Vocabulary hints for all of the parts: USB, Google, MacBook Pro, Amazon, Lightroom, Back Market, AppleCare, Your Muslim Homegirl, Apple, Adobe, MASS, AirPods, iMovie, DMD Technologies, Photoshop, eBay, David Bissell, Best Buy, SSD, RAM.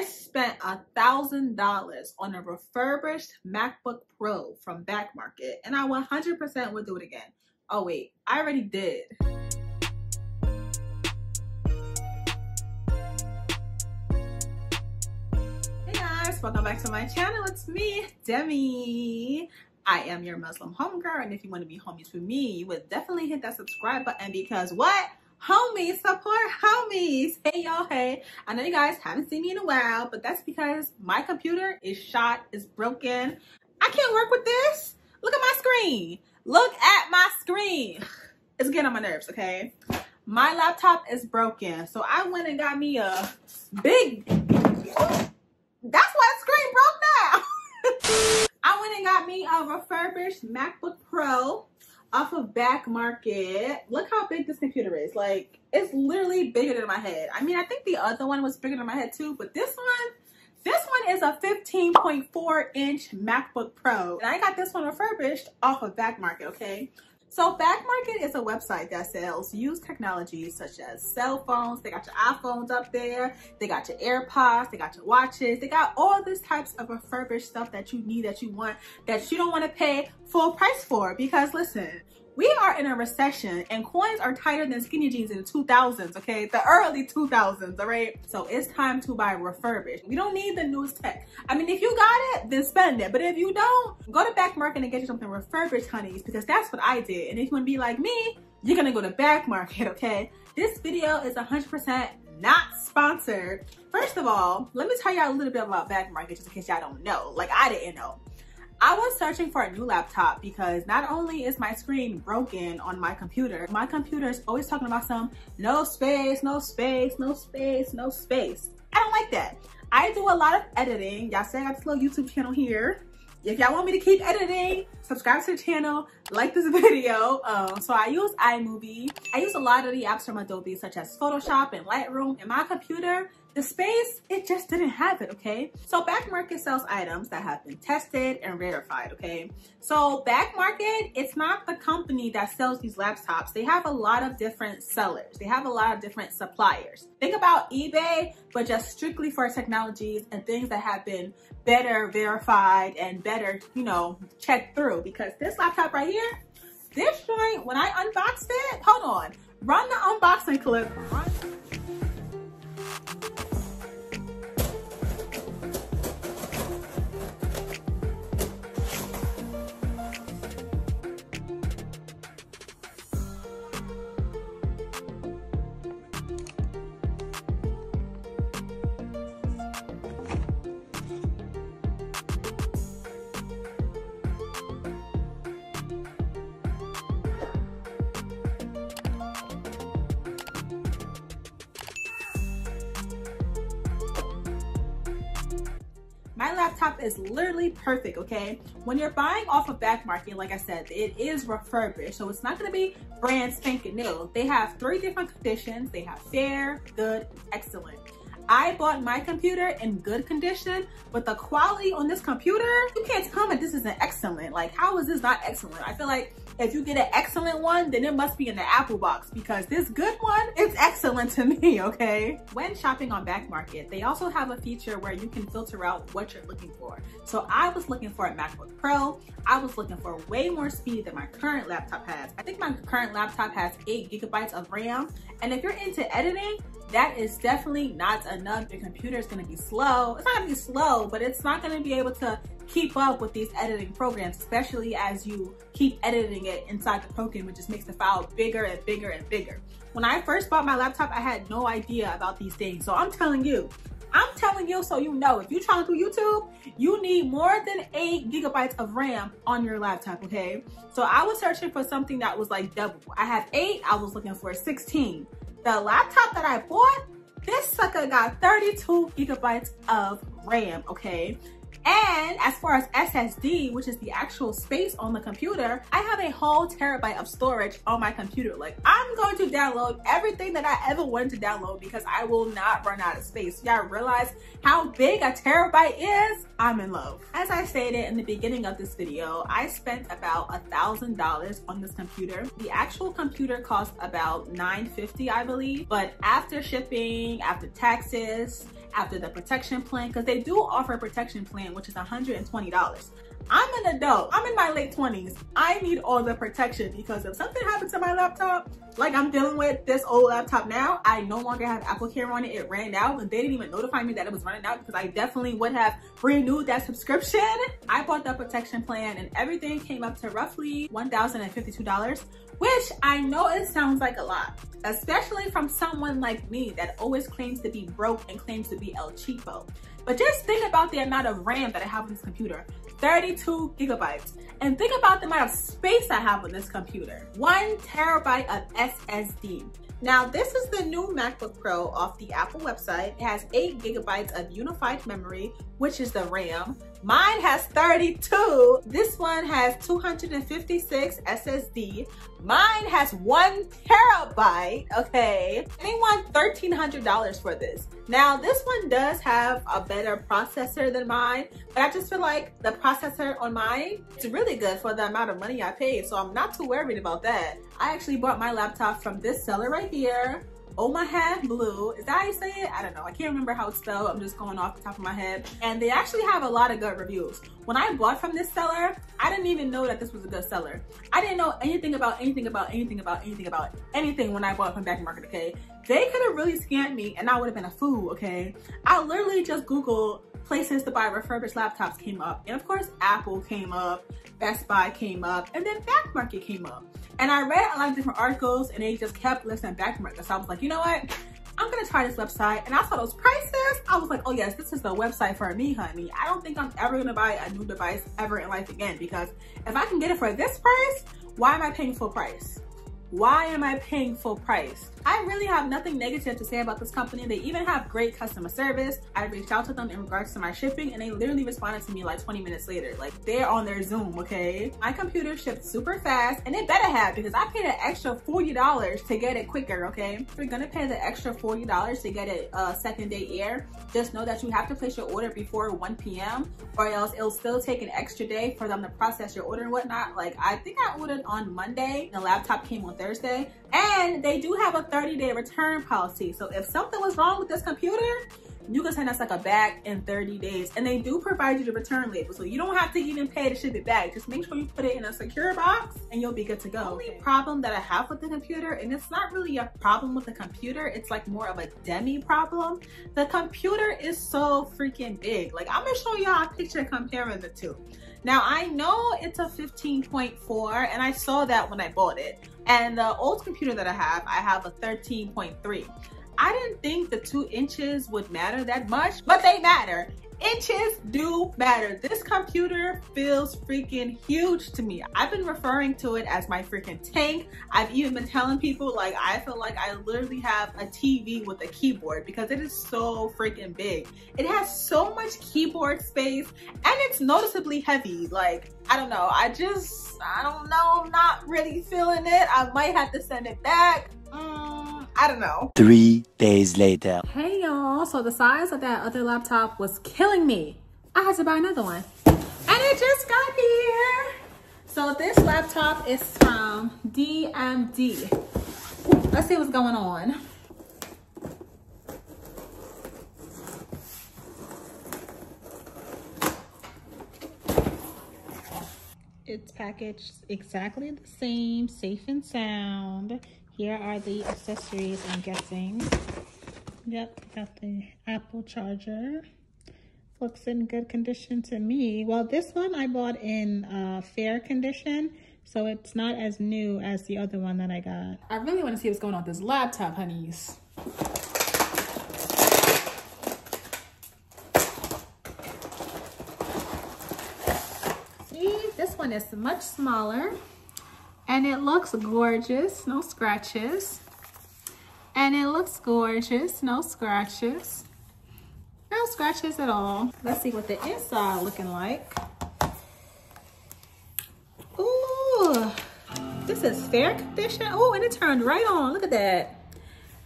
I spent $1,000 on a refurbished MacBook Pro from Back Market, and I 100% would do it again. Oh wait, I already did. Hey guys, welcome back to my channel. It's me, Demi. I am your Muslim homegirl, and if you want to be homies with me, you would definitely hit that subscribe button because what? Homies support homies. Hey y'all, hey. I know you guys haven't seen me in a while, but that's because my computer is shot, is broken. I can't work with this. Look at my screen. Look at my screen. It's getting on my nerves, okay? My laptop is broken. So I went and got me a big, that's why the screen broke now. I went and got me a refurbished MacBook Pro off of Back Market. Look how big this computer is. Like, it's literally bigger than my head. I mean, I think the other one was bigger than my head too, but this one is a 15.4 inch MacBook Pro. And I got this one refurbished off of Back Market, okay? So Back Market is a website that sells used technologies such as cell phones. They got your iPhones up there. They got your AirPods. They got your watches. They got all these types of refurbished stuff that you need, that you want, that you don't want to pay full price for. Because listen, we are in a recession and coins are tighter than skinny jeans in the 2000s, okay? The early 2000s, all right? So it's time to buy refurbished. We don't need the newest tech. I mean, if you got it, then spend it. But if you don't, go to Back Market and get you something refurbished, honeys, because that's what I did. And if you wanna be like me, you're gonna go to Back Market, okay? This video is 100% not sponsored. First of all, let me tell y'all a little bit about Back Market just in case y'all don't know. Like, I didn't know. I was searching for a new laptop because not only is my screen broken on my computer is always talking about some no space, no space, no space, no space. I don't like that. I do a lot of editing. Y'all say I got this little YouTube channel here. If y'all want me to keep editing, subscribe to the channel, like this video. So I use iMovie. I use a lot of the apps from Adobe such as Photoshop and Lightroom, and my computer, the space, it just didn't have it, okay? So Back Market sells items that have been tested and rarefied, okay? So Back Market, it's not the company that sells these laptops. They have a lot of different sellers. They have a lot of different suppliers. Think about eBay, but just strictly for technologies and things that have been better verified and better, you know, checked through. Because this laptop right here, this joint, when I unboxed it, hold on, run the unboxing clip. My laptop is literally perfect, okay? When you're buying off of Back Market, like I said, it is refurbished, so it's not gonna be brand spanking new. They have three different conditions. They have fair, good, excellent. I bought my computer in good condition, but the quality on this computer, you can't tell me this isn't excellent. Like, how is this not excellent? I feel like if you get an excellent one, then it must be in the Apple box because this good one, it's excellent to me, okay? When shopping on Back Market, they also have a feature where you can filter out what you're looking for. So I was looking for a MacBook Pro. I was looking for way more speed than my current laptop has. I think my current laptop has 8 gigabytes of RAM. And if you're into editing, that is definitely not enough. Your computer is gonna be slow. It's not gonna be slow, but it's not gonna be able to keep up with these editing programs, especially as you keep editing it inside the program, which just makes the file bigger and bigger and bigger. When I first bought my laptop, I had no idea about these things. So I'm telling you so you know, if you're trying to do YouTube, you need more than 8 gigabytes of RAM on your laptop, okay? So I was searching for something that was like double. I had 8, I was looking for 16. The laptop that I bought, this sucker got 32 gigabytes of RAM, okay? And as far as SSD, which is the actual space on the computer, I have a whole terabyte of storage on my computer. Like, I'm going to download everything that I ever wanted to download because I will not run out of space. Y'all realize how big a terabyte is? I'm in love. As I stated in the beginning of this video, I spent about $1,000 on this computer. The actual computer cost about $950, I believe, but after shipping, after taxes, after the protection plan, because they do offer a protection plan, which is $120. I'm an adult, I'm in my late 20s. I need all the protection because if something happened to my laptop, like I'm dealing with this old laptop now, I no longer have AppleCare on it, it ran out, and they didn't even notify me that it was running out because I definitely would have renewed that subscription. I bought the protection plan and everything came up to roughly $1,052, which I know it sounds like a lot, especially from someone like me that always claims to be broke and claims to be El Cheapo. But just think about the amount of RAM that I have on this computer, 32 gigabytes. And think about the amount of space I have on this computer, 1 terabyte of SSD. Now, this is the new MacBook Pro off the Apple website. It has 8 gigabytes of unified memory, which is the RAM. Mine has 32. This one has 256 SSD. Mine has 1 terabyte, okay? They want $1,300 for this. Now, this one does have a better processor than mine, but I just feel like the processor on mine is really good for the amount of money I paid, so I'm not too worried about that. I actually bought my laptop from this seller right here. Omaha Blue, is that how you say it? I don't know, I can't remember how it's spelled. I'm just going off the top of my head. And they actually have a lot of good reviews. When I bought from this seller, I didn't even know that this was a good seller. I didn't know anything when I bought from Back Market, okay? They could have really scammed me and I would have been a fool, okay? I literally just Googled places to buy refurbished laptops came up. And of course, Apple came up, Best Buy came up, and then Back Market came up. And I read a lot of different articles and they just kept listing Back Market. So I was like, you know what? I'm gonna try this website. And I saw those prices. I was like, oh yes, this is the website for me, honey. I don't think I'm ever gonna buy a new device ever in life again, because if I can get it for this price, why am I paying full price? Why am I paying full price? I really have nothing negative to say about this company. They even have great customer service. I reached out to them in regards to my shipping and they literally responded to me like 20 minutes later. Like, they're on their Zoom, okay? My computer shipped super fast, and it better have, because I paid an extra $40 to get it quicker, okay? If you're gonna pay the extra $40 to get it second day air, just know that you have to place your order before 1 p.m. or else it'll still take an extra day for them to process your order and whatnot. Like, I think I ordered on Monday, the laptop came on Thursday, and they do have a 30-day return policy. So if something was wrong with this computer, you can send us like a bag in 30 days. And they do provide you the return label. So you don't have to even pay to ship it back. Just make sure you put it in a secure box and you'll be good to go. The only problem that I have with the computer, and it's not really a problem with the computer, it's like more of a Demi problem. The computer is so freaking big. Like, I'm gonna show y'all a picture comparing the two. Now, I know it's a 15.4 and I saw that when I bought it. And the old computer that I have a 13.3. I didn't think the 2 inches would matter that much, but they matter. Inches do matter. This computer feels freaking huge to me. I've been referring to it as my freaking tank. I've even been telling people, like, I feel like I literally have a TV with a keyboard because it is so freaking big. It has so much keyboard space and it's noticeably heavy. Like, I don't know. I don't know. I'm not really feeling it. I might have to send it back. I don't know. 3 days later. Hey y'all, so the size of that other laptop was killing me. I had to buy another one. And it just got here. So this laptop is from DMD. Let's see what's going on. It's packaged exactly the same, safe and sound. Here are the accessories, I'm guessing. Yep, got the Apple charger. Looks in good condition to me. Well, this one I bought in fair condition, so it's not as new as the other one that I got. I really want to see what's going on with this laptop, honeys. See, this one is much smaller. And it looks gorgeous, no scratches. And it looks gorgeous, no scratches. No scratches at all. Let's see what the inside looking like. Ooh, this is fair condition. Oh, and it turned right on, look at that.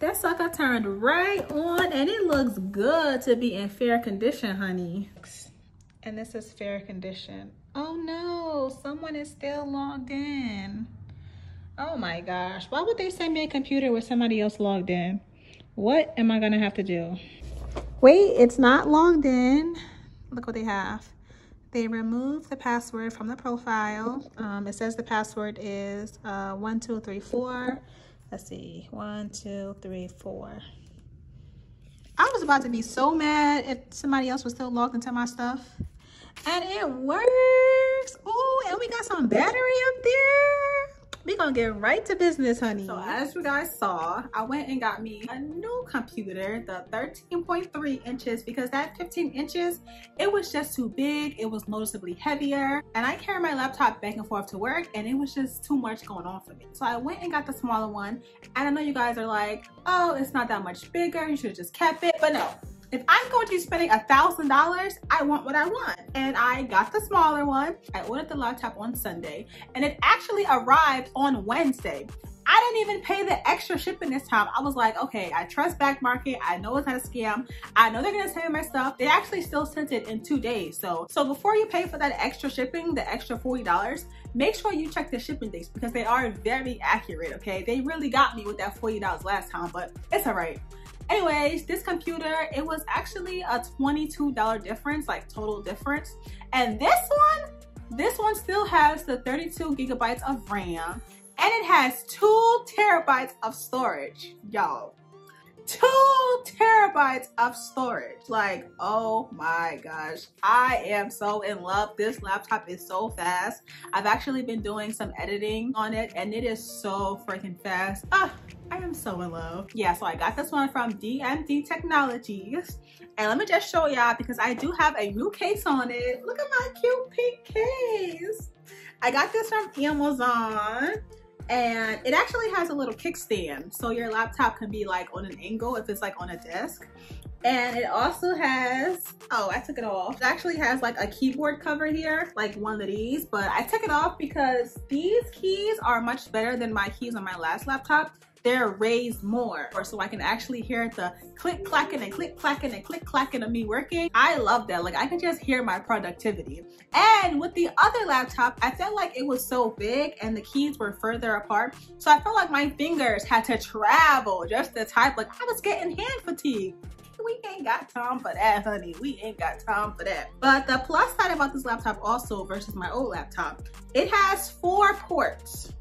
That sucker turned right on and it looks good to be in fair condition, honey. And this is fair condition. Oh no, someone is still logged in. Oh my gosh, why would they send me a computer with somebody else logged in? What am I gonna have to do? Wait, it's not logged in. Look what they have. They removed the password from the profile. It says the password is 1234. Let's see, 1234. I was about to be so mad if somebody else was still logged into my stuff. And it works. Oh, and we got some battery up there. We're gonna get right to business, honey. So as you guys saw, I went and got me a new computer, the 13.3 inches, because that 15 inches, it was just too big. It was noticeably heavier. And I carry my laptop back and forth to work, and it was just too much going on for me. So I went and got the smaller one. And I know you guys are like, oh, it's not that much bigger. You should have just kept it. But no. If I'm going to be spending $1,000, I want what I want. And I got the smaller one. I ordered the laptop on Sunday, and it actually arrived on Wednesday. I didn't even pay the extra shipping this time. I was like, okay, I trust Back Market. I know it's not a scam. I know they're gonna send me my stuff. They actually still sent it in 2 days. So before you pay for that extra shipping, the extra $40, make sure you check the shipping dates, because they are very accurate, okay? They really got me with that $40 last time, but it's all right. Anyways, this computer, it was actually a $22 difference, like total difference. And this one still has the 32 gigabytes of RAM, and it has 2 terabytes of storage, y'all. 2 terabytes of storage. Like, oh my gosh, I am so in love. This laptop is so fast. I've actually been doing some editing on it, and it is so freaking fast. Ah, I am so in love. Yeah, so I got this one from DMD Technologies, and let me just show y'all, because I do have a new case on it. Look at my cute pink case. I got this from Amazon. And it actually has a little kickstand, so your laptop can be like on an angle if it's like on a desk. And it also has, oh, I took it off. It actually has like a keyboard cover here, like one of these, but I took it off because these keys are much better than my keys on my last laptop. They're raised more, or so I can actually hear the click clacking and click clacking and click clacking of me working. I love that. Like, I can just hear my productivity. And with the other laptop, I felt like it was so big and the keys were further apart, so I felt like my fingers had to travel just to type. Like, I was getting hand fatigue. We ain't got time for that, honey. We ain't got time for that. But the plus side about this laptop also versus my old laptop, it has 4 ports.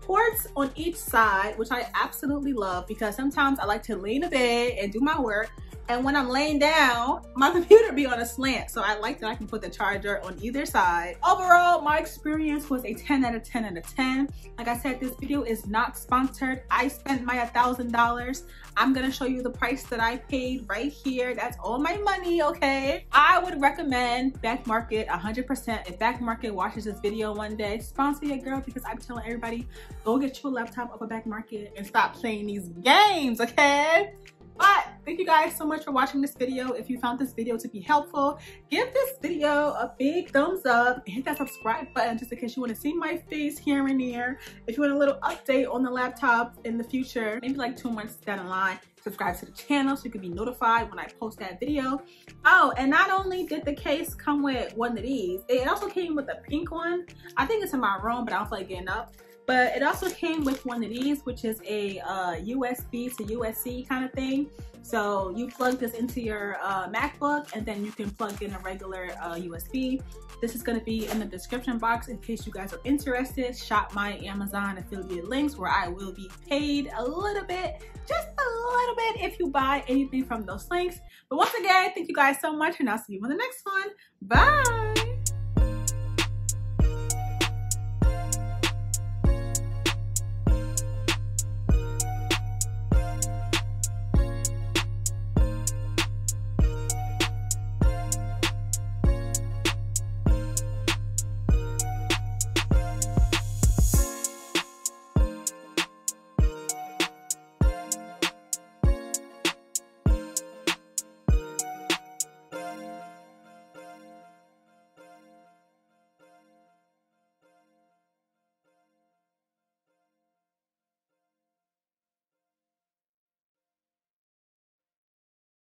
Ports on each side, which I absolutely love, because sometimes I like to lean a bit and do my work, and when I'm laying down, my computer be on a slant, so I like that I can put the charger on either side. Overall, my experience was a 10 out of 10 out of 10. Like I said, this video is not sponsored. I spent my $1,000. I'm gonna show you the price that I paid right here. That's all my money, okay? I would recommend Back Market 100%. If Back Market watches this video one day, sponsor your girl, because I'm telling everybody, go get your laptop up at Back Market and stop playing these games, okay? But thank you guys so much for watching this video. If you found this video to be helpful, give this video a big thumbs up and hit that subscribe button, just in case you want to see my face here and there. If you want a little update on the laptop in the future, maybe like 2 months down the line, subscribe to the channel so you can be notified when I post that video. Oh, and not only did the case come with one of these, it also came with a pink one. I think it's in my room, but I don't feel like getting up. But it also came with one of these, which is a USB to USB kind of thing. So you plug this into your MacBook, and then you can plug in a regular USB. This is gonna be in the description box in case you guys are interested. Shop my Amazon affiliate links, where I will be paid a little bit, just a little bit, if you buy anything from those links. But once again, thank you guys so much, and I'll see you on the next one. Bye.